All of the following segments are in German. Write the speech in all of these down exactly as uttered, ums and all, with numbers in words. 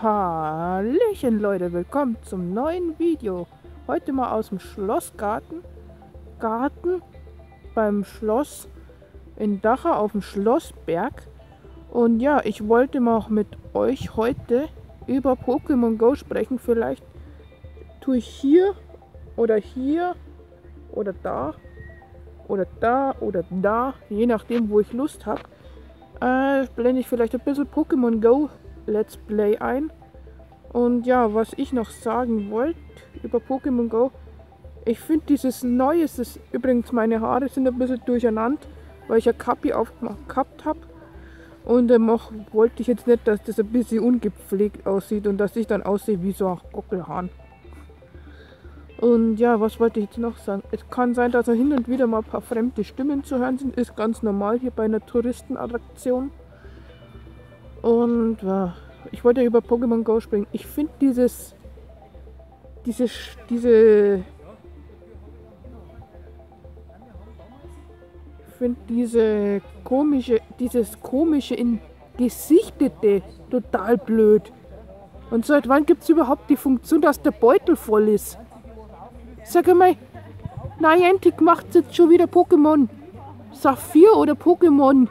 Hallöchen Leute, willkommen zum neuen Video. Heute mal aus dem Schlossgarten, Garten beim Schloss in Dachau auf dem Schlossberg. Und ja, ich wollte mal mit euch heute über Pokémon Go sprechen. Vielleicht tue ich hier oder hier oder da oder da oder da, je nachdem wo ich Lust habe, äh, blende ich vielleicht ein bisschen Pokémon Go Let's Play ein. Und ja, was ich noch sagen wollte über Pokémon Go, ich finde dieses neue, übrigens meine Haare sind ein bisschen durcheinander, weil ich ein Kappi aufgemacht gehabt habe. Und dann ähm, wollte ich jetzt nicht, dass das ein bisschen ungepflegt aussieht und dass ich dann aussehe wie so ein Gockelhahn. Und ja, was wollte ich jetzt noch sagen? Es kann sein, dass hin und wieder mal ein paar fremde Stimmen zu hören sind. Ist ganz normal hier bei einer Touristenattraktion. Und äh, ich wollte über Pokémon Go springen. Ich finde dieses, diese, diese, ich finde diese komische, dieses komische in Gesichtete total blöd. Und seit wann gibt es überhaupt die Funktion, dass der Beutel voll ist? Sag mal, Niantic macht jetzt schon wieder Pokémon Saphir oder Pokémon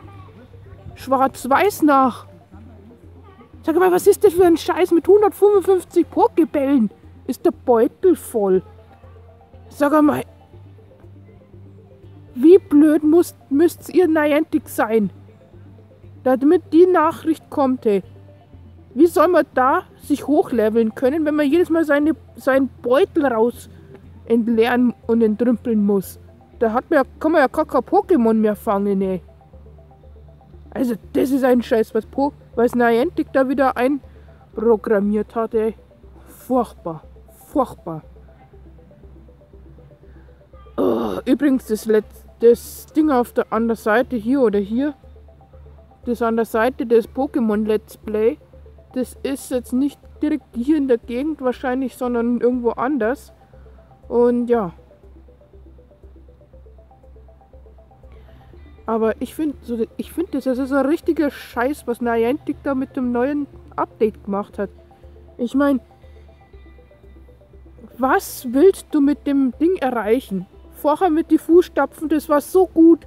Schwarz-Weiß nach. Sag mal, was ist das für ein Scheiß mit hundertfünfundfünfzig Pokébällen? Ist der Beutel voll? Sag mal, wie blöd müsst, müsst ihr Niantic sein, damit die Nachricht kommt, hey. Wie soll man da sich hochleveln können, wenn man jedes Mal seine, seinen Beutel raus entleeren und entrümpeln muss? Da hat man ja, kann man ja gar kein Pokémon mehr fangen, ey. Also das ist ein Scheiß, was, po, was Niantic da wieder einprogrammiert hat, ey. Furchtbar, furchtbar. Oh, übrigens, das letzte Das Ding auf der, an der Seite, hier oder hier, das an der Seite des Pokémon Let's Play, das ist jetzt nicht direkt hier in der Gegend wahrscheinlich, sondern irgendwo anders. Und ja. Aber ich finde, ich find das, das ist ein richtiger Scheiß, was Niantic da mit dem neuen Update gemacht hat. Ich meine, was willst du mit dem Ding erreichen? Vorher mit den Fußstapfen, das war so gut.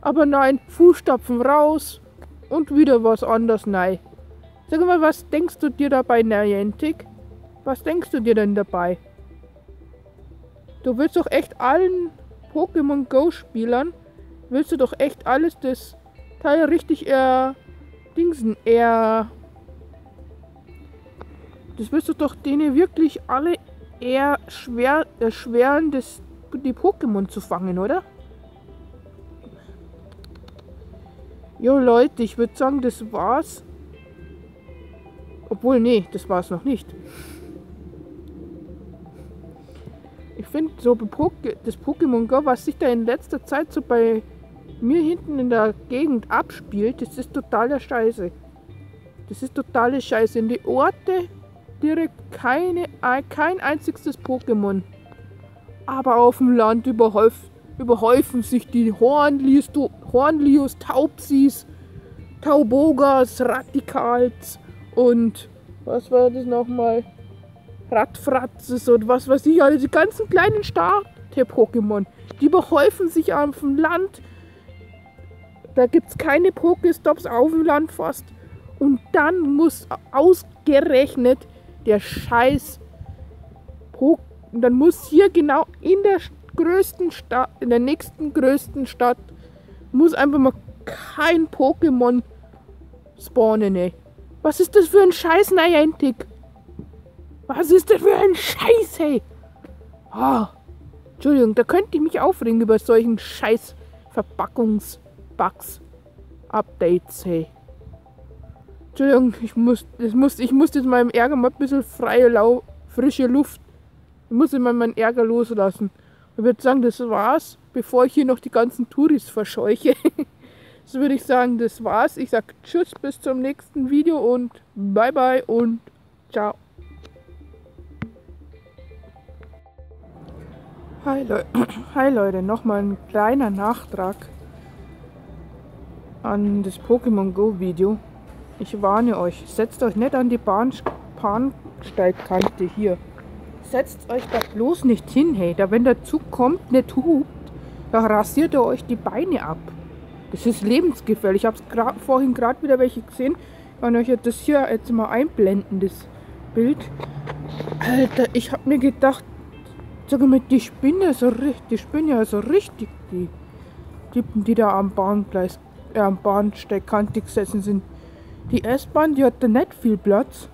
Aber nein, Fußstapfen raus und wieder was anderes, nein. Sag mal, was denkst du dir dabei, Niantic? Was denkst du dir denn dabei? Du willst doch echt allen Pokémon Go-Spielern, willst du doch echt alles das Teil richtig eher Dingsen, eher... Das willst du doch denen wirklich alle eher schwer erschweren, das die Pokémon zu fangen, oder? Jo Leute, ich würde sagen, das war's. Obwohl, nee, das war's noch nicht. Ich finde so das Pokémon Go, was sich da in letzter Zeit so bei mir hinten in der Gegend abspielt, das ist totale Scheiße. Das ist totale Scheiße. In die Orte direkt keine, kein einziges Pokémon. Aber auf dem Land überhäuf, überhäufen sich die Hornlius, Hornlius, Taubsis, Taubogas, Radikals und was war das nochmal? Ratfratzes und was weiß ich, also die ganzen kleinen Starter-Pokémon, die überhäufen sich auf dem Land. Da gibt es keine Pokéstops auf dem Land fast. Und dann muss ausgerechnet der Scheiß Pokémon. Und dann muss hier genau in der größten Stadt, in der nächsten größten Stadt, muss einfach mal kein Pokémon spawnen, ey. Was ist das für ein Scheiß, Niantic? Was ist das für ein Scheiß, ey? Oh, Entschuldigung, da könnte ich mich aufregen über solchen Scheiß Verpackungs-Bugs Updates, hey. Entschuldigung, ich muss, das muss, ich muss jetzt meinem Ärger mal ein bisschen freie, lau, frische Luft. Ich muss immer meinen Ärger loslassen. Ich würde sagen, das war's, bevor ich hier noch die ganzen Touris verscheuche. So würde ich sagen, das war's. Ich sage tschüss, bis zum nächsten Video und bye bye und ciao. Hi, Le Hi Leute, nochmal ein kleiner Nachtrag an das Pokémon Go Video. Ich warne euch, setzt euch nicht an die Bahnsteigkante hier. Setzt euch da bloß nicht hin, hey. Da wenn der Zug kommt, nicht hupt, da rasiert er euch die Beine ab. Das ist lebensgefährlich. Ich habe es vorhin gerade wieder welche gesehen. Und euch das hier jetzt mal einblenden, das Bild. Alter, ich habe mir gedacht, sogar mit die Spinne, so die Spinne, also richtig die Typen, die da am Bahngleis, äh, am Bahnsteigkante gesessen sind. Die S-Bahn, die hatte nicht viel Platz.